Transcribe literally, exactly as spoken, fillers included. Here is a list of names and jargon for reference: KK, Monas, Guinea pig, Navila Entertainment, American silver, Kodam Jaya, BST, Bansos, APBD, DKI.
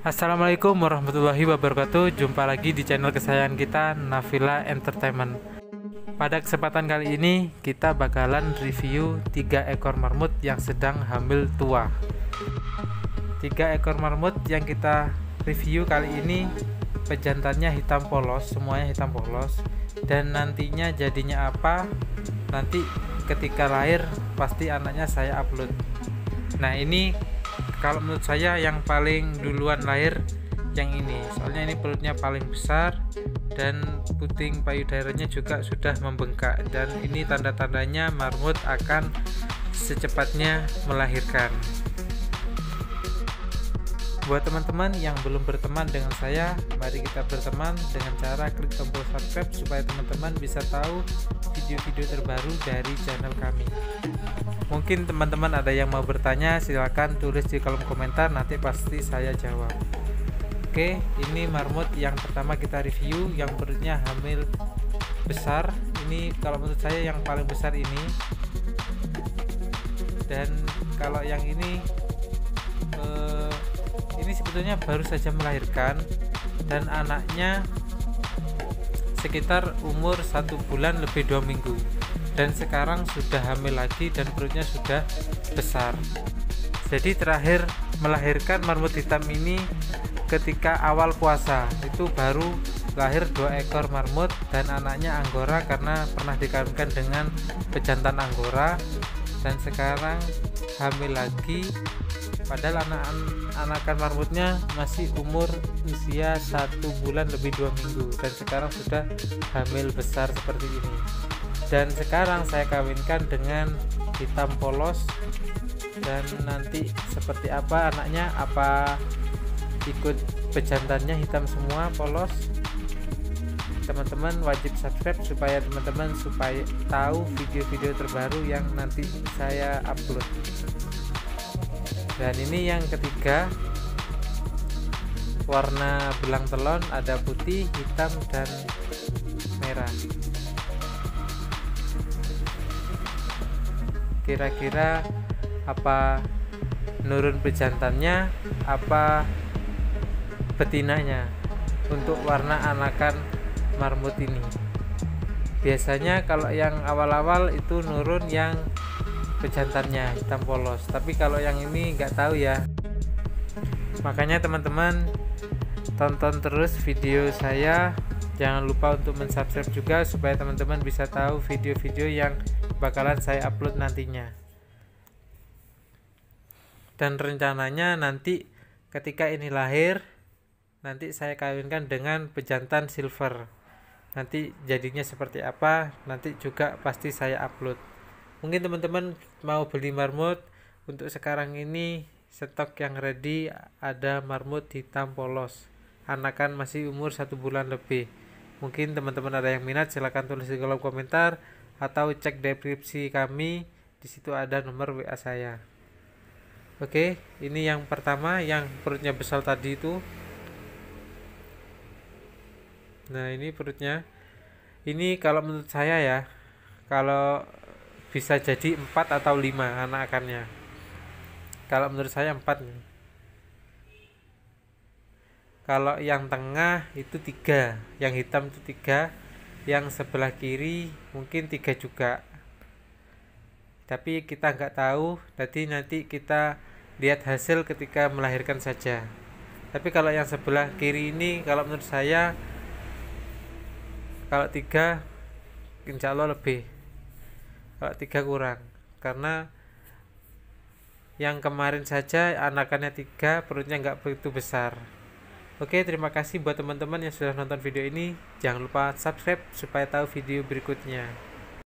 Assalamualaikum warahmatullahi wabarakatuh. Jumpa lagi di channel kesayangan kita, Navila Entertainment. Pada kesempatan kali ini kita bakalan review tiga ekor marmut yang sedang hamil tua. Tiga ekor marmut yang kita review kali ini pejantannya hitam polos, semuanya hitam polos. Dan nantinya jadinya apa? Nanti ketika lahir pasti anaknya saya upload. Nah, ini kalau menurut saya yang paling duluan lahir yang ini, soalnya ini perutnya paling besar dan puting payudaranya juga sudah membengkak, dan ini tanda-tandanya marmut akan secepatnya melahirkan. Buat teman-teman yang belum berteman dengan saya, mari kita berteman dengan cara klik tombol subscribe supaya teman-teman bisa tahu video-video terbaru dari channel kami. Mungkin teman-teman ada yang mau bertanya, silahkan tulis di kolom komentar, nanti pasti saya jawab. Oke, ini marmut yang pertama kita review yang perutnya hamil besar. Ini kalau menurut saya yang paling besar ini. Dan kalau yang ini eh, ini sebetulnya baru saja melahirkan, dan anaknya sekitar umur satu bulan lebih dua minggu, dan sekarang sudah hamil lagi dan perutnya sudah besar. Jadi terakhir melahirkan marmut hitam ini ketika awal puasa, itu baru lahir dua ekor marmut, dan anaknya anggora karena pernah dikawinkan dengan pejantan anggora, dan sekarang hamil lagi. Padahal anak-anakan marmutnya masih umur usia satu bulan lebih dua minggu, dan sekarang sudah hamil besar seperti ini. Dan sekarang saya kawinkan dengan hitam polos, dan nanti seperti apa anaknya, apa ikut pejantannya hitam semua polos. Teman-teman wajib subscribe supaya teman-teman supaya tahu video-video terbaru yang nanti saya upload. Dan ini yang ketiga, warna belang telon ada putih, hitam, dan merah. Kira-kira apa nurun pejantannya, apa betinanya untuk warna anakan marmut ini? Biasanya kalau yang awal-awal itu nurun yang pejantannya hitam polos, tapi kalau yang ini nggak tahu ya. Makanya teman-teman tonton terus video saya, jangan lupa untuk mensubscribe juga supaya teman-teman bisa tahu video-video yang bakalan saya upload nantinya. Dan rencananya nanti ketika ini lahir, nanti saya kawinkan dengan pejantan silver. Nanti jadinya seperti apa nanti juga pasti saya upload. Mungkin teman-teman mau beli marmut, untuk sekarang ini stok yang ready ada marmut hitam polos, anakan masih umur satu bulan lebih. Mungkin teman-teman ada yang minat, silahkan tulis di kolom komentar atau cek deskripsi kami, disitu ada nomor W A saya. Oke, ini yang pertama yang perutnya besar tadi itu. Nah, ini perutnya. Ini kalau menurut saya ya, kalau bisa jadi empat atau lima anak akannya. Kalau menurut saya empat. Kalau yang tengah itu tiga, yang hitam itu tiga, yang sebelah kiri mungkin tiga juga, tapi kita nggak tahu. Jadi nanti kita lihat hasil ketika melahirkan saja. Tapi kalau yang sebelah kiri ini kalau menurut saya, kalau tiga insya Allah lebih, kalau tiga kurang, karena yang kemarin saja anakannya tiga, perutnya nggak begitu besar. Oke, terima kasih buat teman-teman yang sudah nonton video ini. Jangan lupa subscribe supaya tahu video berikutnya.